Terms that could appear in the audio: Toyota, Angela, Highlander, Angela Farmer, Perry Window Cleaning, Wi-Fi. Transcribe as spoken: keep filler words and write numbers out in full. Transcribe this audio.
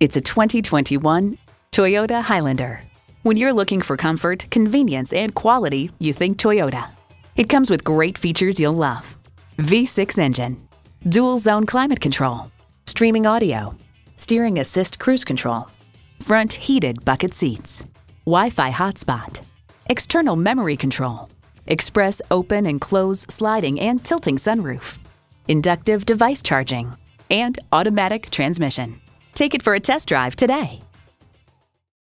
It's a twenty twenty-one Toyota Highlander. When you're looking for comfort, convenience, and quality, you think Toyota. It comes with great features you'll love. V six engine, dual zone climate control, streaming audio, steering assist cruise control, front heated bucket seats, Wi-Fi hotspot, external memory control, express open and close sliding and tilting sunroof, inductive device charging, and automatic transmission. Take it for a test drive today.